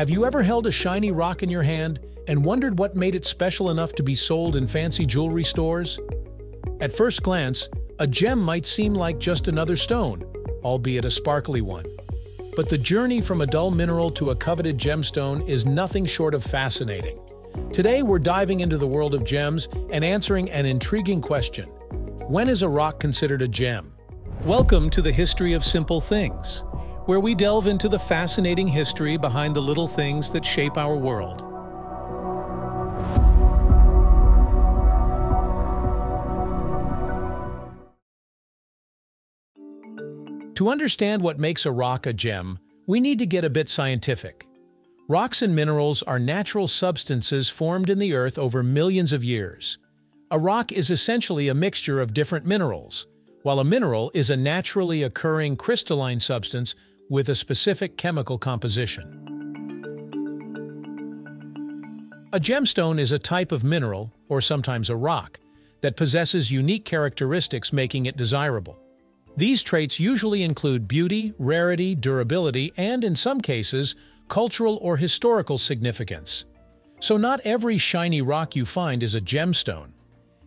Have you ever held a shiny rock in your hand and wondered what made it special enough to be sold in fancy jewelry stores? At first glance, a gem might seem like just another stone, albeit a sparkly one. But the journey from a dull mineral to a coveted gemstone is nothing short of fascinating. Today we're diving into the world of gems and answering an intriguing question. When is a rock considered a gem? Welcome to the History of Simple Things, where we delve into the fascinating history behind the little things that shape our world. To understand what makes a rock a gem, we need to get a bit scientific. Rocks and minerals are natural substances formed in the earth over millions of years. A rock is essentially a mixture of different minerals, while a mineral is a naturally occurring crystalline substance with a specific chemical composition. A gemstone is a type of mineral, or sometimes a rock, that possesses unique characteristics making it desirable. These traits usually include beauty, rarity, durability, and in some cases, cultural or historical significance. So not every shiny rock you find is a gemstone.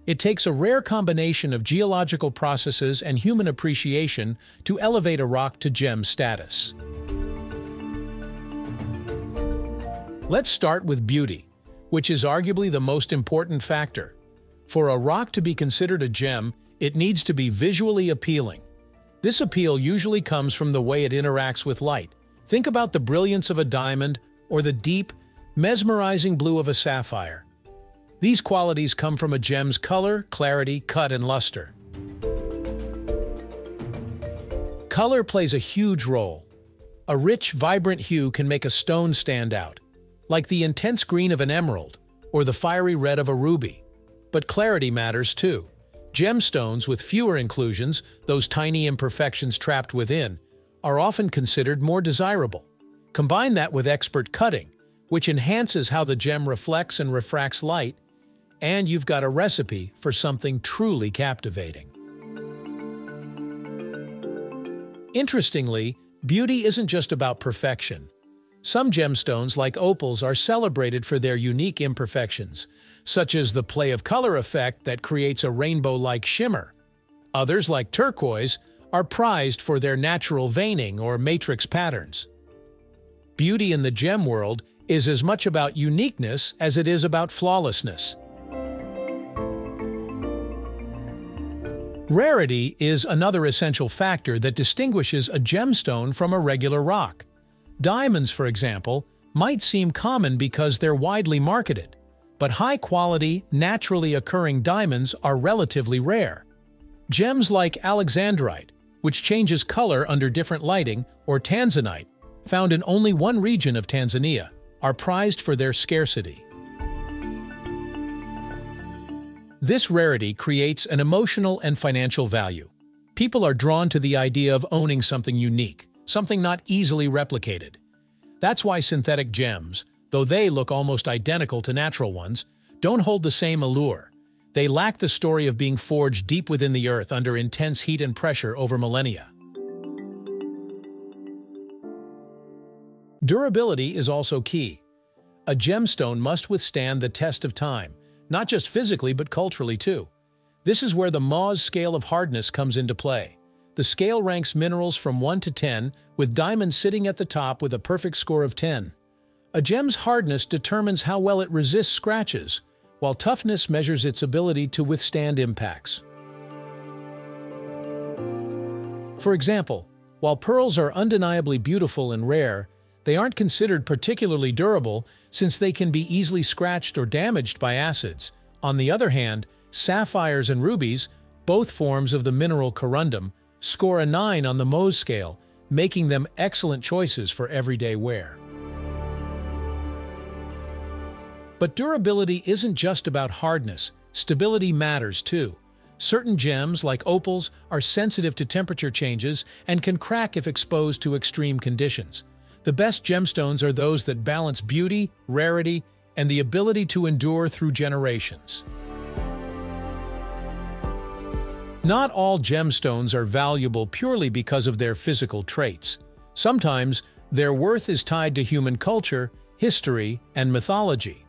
It takes a rare combination of geological processes and human appreciation to elevate a rock to gem status. Let's start with beauty, which is arguably the most important factor. For a rock to be considered a gem, it needs to be visually appealing. This appeal usually comes from the way it interacts with light. Think about the brilliance of a diamond or the deep, mesmerizing blue of a sapphire. These qualities come from a gem's color, clarity, cut, and luster. Color plays a huge role. A rich, vibrant hue can make a stone stand out, like the intense green of an emerald or the fiery red of a ruby. But clarity matters too. Gemstones with fewer inclusions, those tiny imperfections trapped within, are often considered more desirable. Combine that with expert cutting, which enhances how the gem reflects and refracts light, and you've got a recipe for something truly captivating. Interestingly, beauty isn't just about perfection. Some gemstones, like opals, are celebrated for their unique imperfections, such as the play of color effect that creates a rainbow-like shimmer. Others, like turquoise, are prized for their natural veining or matrix patterns. Beauty in the gem world is as much about uniqueness as it is about flawlessness. Rarity is another essential factor that distinguishes a gemstone from a regular rock. Diamonds, for example, might seem common because they're widely marketed, but high-quality, naturally occurring diamonds are relatively rare. Gems like alexandrite, which changes color under different lighting, or tanzanite, found in only one region of Tanzania, are prized for their scarcity. This rarity creates an emotional and financial value. People are drawn to the idea of owning something unique, something not easily replicated. That's why synthetic gems, though they look almost identical to natural ones, don't hold the same allure. They lack the story of being forged deep within the earth under intense heat and pressure over millennia. Durability is also key. A gemstone must withstand the test of time, not just physically but culturally too. This is where the Mohs scale of hardness comes into play. The scale ranks minerals from 1 to 10, with diamonds sitting at the top with a perfect score of 10. A gem's hardness determines how well it resists scratches, while toughness measures its ability to withstand impacts. For example, while pearls are undeniably beautiful and rare, they aren't considered particularly durable since they can be easily scratched or damaged by acids. On the other hand, sapphires and rubies, both forms of the mineral corundum, score a 9 on the Mohs scale, making them excellent choices for everyday wear. But durability isn't just about hardness. Stability matters too. Certain gems, like opals, are sensitive to temperature changes and can crack if exposed to extreme conditions. The best gemstones are those that balance beauty, rarity, and the ability to endure through generations. Not all gemstones are valuable purely because of their physical traits. Sometimes, their worth is tied to human culture, history, and mythology.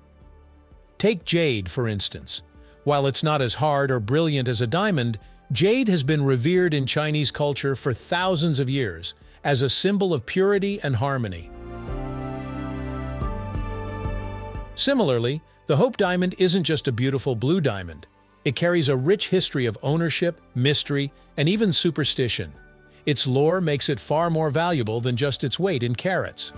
Take jade, for instance. While it's not as hard or brilliant as a diamond, jade has been revered in Chinese culture for thousands of years as a symbol of purity and harmony. Similarly, the Hope Diamond isn't just a beautiful blue diamond. It carries a rich history of ownership, mystery, and even superstition. Its lore makes it far more valuable than just its weight in carats.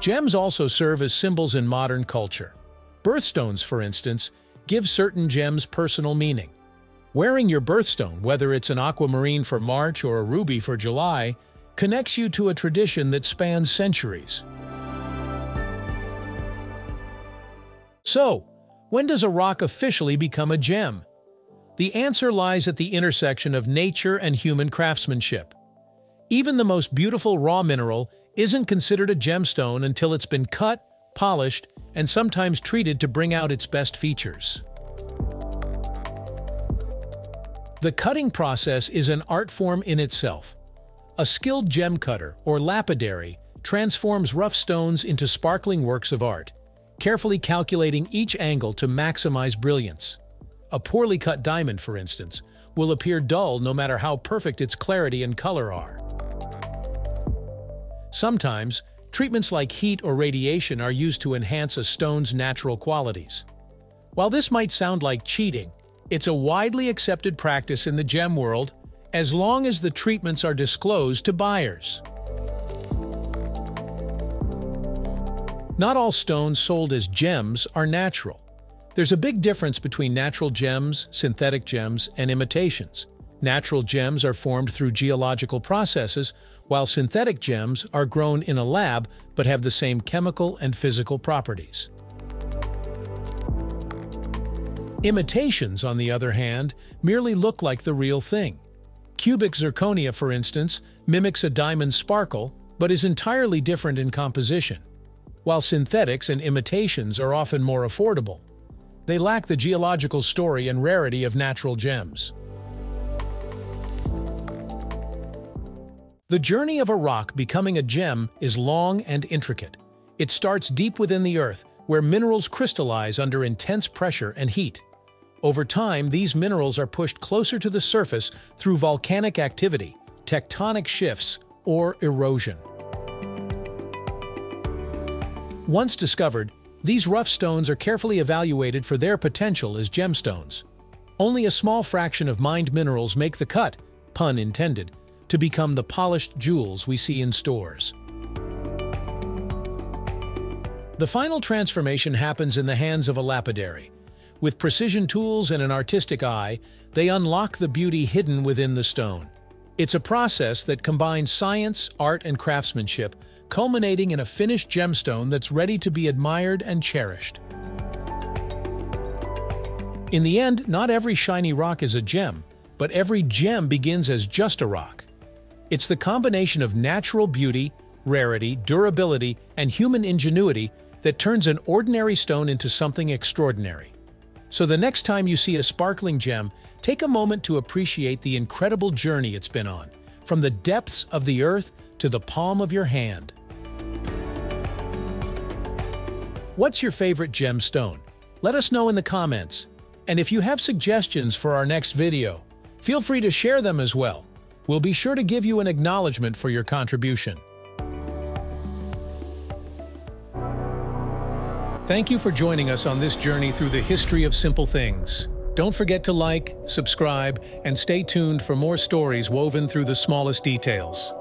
Gems also serve as symbols in modern culture. Birthstones, for instance, give certain gems personal meaning. Wearing your birthstone, whether it's an aquamarine for March or a ruby for July, connects you to a tradition that spans centuries. So, when does a rock officially become a gem? The answer lies at the intersection of nature and human craftsmanship. Even the most beautiful raw mineral isn't considered a gemstone until it's been cut, polished, and sometimes treated to bring out its best features. The cutting process is an art form in itself. A skilled gem cutter, or lapidary, transforms rough stones into sparkling works of art, carefully calculating each angle to maximize brilliance. A poorly cut diamond, for instance, will appear dull no matter how perfect its clarity and color are. Sometimes, treatments like heat or radiation are used to enhance a stone's natural qualities. While this might sound like cheating, it's a widely accepted practice in the gem world, as long as the treatments are disclosed to buyers. Not all stones sold as gems are natural. There's a big difference between natural gems, synthetic gems, and imitations. Natural gems are formed through geological processes, while synthetic gems are grown in a lab but have the same chemical and physical properties. Imitations, on the other hand, merely look like the real thing. Cubic zirconia, for instance, mimics a diamond's sparkle, but is entirely different in composition. While synthetics and imitations are often more affordable, they lack the geological story and rarity of natural gems. The journey of a rock becoming a gem is long and intricate. It starts deep within the earth, where minerals crystallize under intense pressure and heat. Over time, these minerals are pushed closer to the surface through volcanic activity, tectonic shifts, or erosion. Once discovered, these rough stones are carefully evaluated for their potential as gemstones. Only a small fraction of mined minerals make the cut, pun intended, to become the polished jewels we see in stores. The final transformation happens in the hands of a lapidary. With precision tools and an artistic eye, they unlock the beauty hidden within the stone. It's a process that combines science, art, and craftsmanship, culminating in a finished gemstone that's ready to be admired and cherished. In the end, not every shiny rock is a gem, but every gem begins as just a rock. It's the combination of natural beauty, rarity, durability, and human ingenuity that turns an ordinary stone into something extraordinary. So the next time you see a sparkling gem, take a moment to appreciate the incredible journey it's been on, from the depths of the earth to the palm of your hand. What's your favorite gemstone? Let us know in the comments. And if you have suggestions for our next video, feel free to share them as well. We'll be sure to give you an acknowledgement for your contribution. Thank you for joining us on this journey through the history of simple things. Don't forget to like, subscribe, and stay tuned for more stories woven through the smallest details.